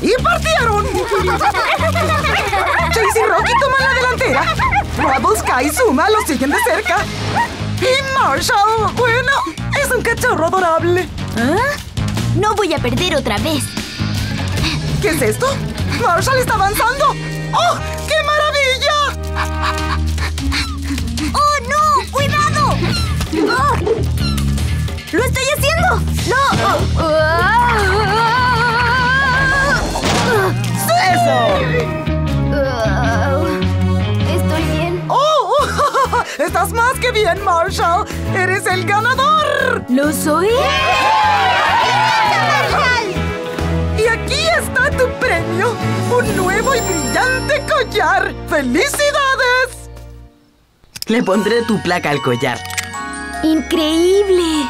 ¡Y partieron! Chase y Rocky toman la delantera. Rubble, Sky y Zuma los siguen de cerca. Y Marshall, bueno, es un cachorro adorable. ¿Ah? No voy a perder otra vez. ¿Qué es esto? ¡Marshall está avanzando! ¡Oh, qué maravilla! ¡Oh, no! ¡Cuidado! ¡Oh! ¡Lo estoy haciendo! ¡No! ¡Oh! ¡Sí! ¡Eso! ¿Estoy bien? ¡Oh! ¡Estás más que bien, Marshall! ¡Eres el ganador! ¿Lo soy? Tu premio, un nuevo y brillante collar. ¡Felicidades! Le pondré tu placa al collar. ¡Increíble!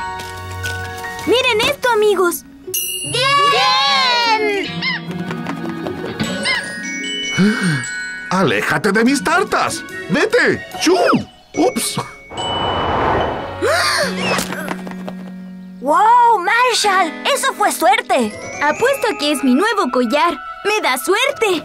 ¡Miren esto, amigos! ¡Bien! ¡Aléjate de mis tartas! ¡Vete! ¡Chum! ¡Ups! ¡Wow, Marshall! ¡Eso fue suerte! Apuesto a que es mi nuevo collar. ¡Me da suerte!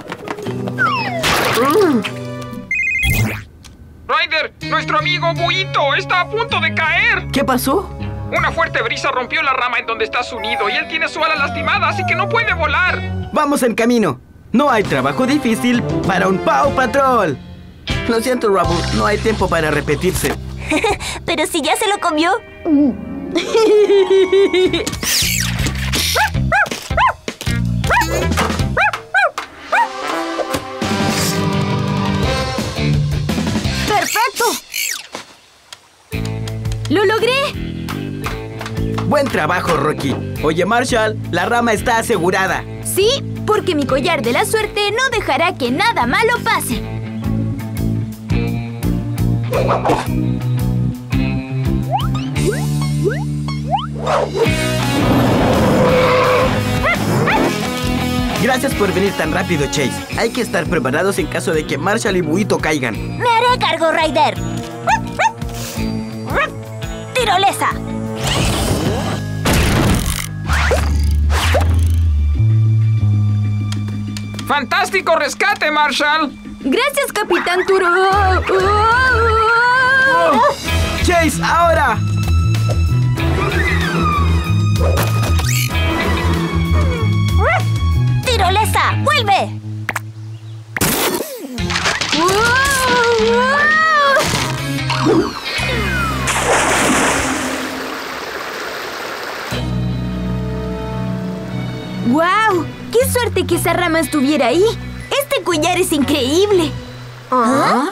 ¡Ryder! ¡Nuestro amigo Buito está a punto de caer! ¿Qué pasó? Una fuerte brisa rompió la rama en donde está su nido y él tiene su ala lastimada, así que no puede volar. ¡Vamos en camino! No hay trabajo difícil para un Paw Patrol. Lo siento, Rubble. No hay tiempo para repetirse. Pero si ya se lo comió... ¡Perfecto! ¡Lo logré! Buen trabajo, Rocky. Oye, Marshall, la rama está asegurada. Sí, porque mi collar de la suerte no dejará que nada malo pase. Gracias por venir tan rápido, Chase. Hay que estar preparados en caso de que Marshall y Buito caigan. Me haré cargo, Ryder. ¡Tirolesa! ¡Fantástico rescate, Marshall! Gracias, Capitán Turbo. ¡Chase, ahora! ¡Tirolesa! ¡Vuelve! ¡Wow! ¡Wow! ¡Qué suerte que esa rama estuviera ahí! ¡Este collar es increíble! ¿Ah?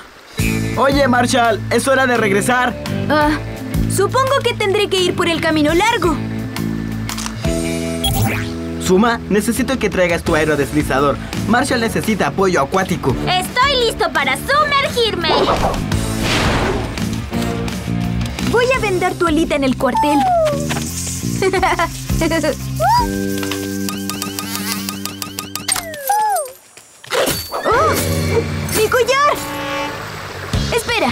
Oye, Marshall, es hora de regresar. Supongo que tendré que ir por el camino largo. Zuma, necesito que traigas tu aerodeslizador. Marshall necesita apoyo acuático. ¡Estoy listo para sumergirme! Voy a vender tu alita en el cuartel. ¡Oh! ¡Mi collar! Espera,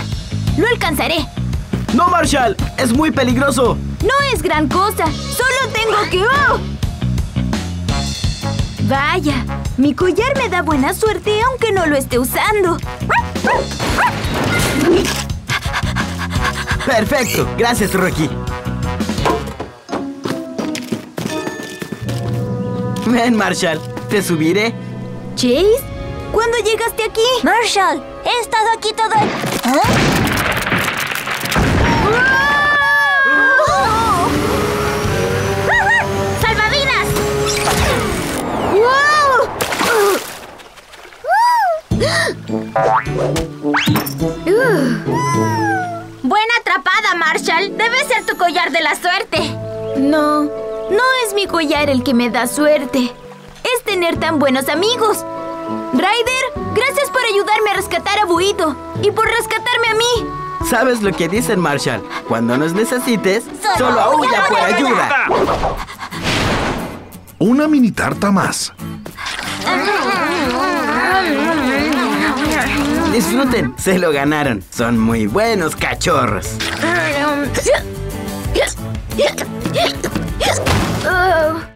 lo alcanzaré. ¡No, Marshall! ¡Es muy peligroso! No es gran cosa. Solo tengo que... ¡Oh! Vaya, mi collar me da buena suerte aunque no lo esté usando. Perfecto, gracias, Rocky. Ven, Marshall, te subiré. ¿Chase? ¿Cuándo llegaste aquí? Marshall, he estado aquí todo el... ¿Ah? ¡Oh! Buena atrapada, Marshall. Debe ser tu collar de la suerte. No, no es mi collar el que me da suerte. Es tener tan buenos amigos. Ryder, gracias por ayudarme a rescatar a Buito y por rescatarme a mí. ¿Sabes lo que dicen, Marshall? Cuando nos necesites, solo aúlla por ayuda. Una mini tarta más. Disfruten, se lo ganaron. Son muy buenos cachorros.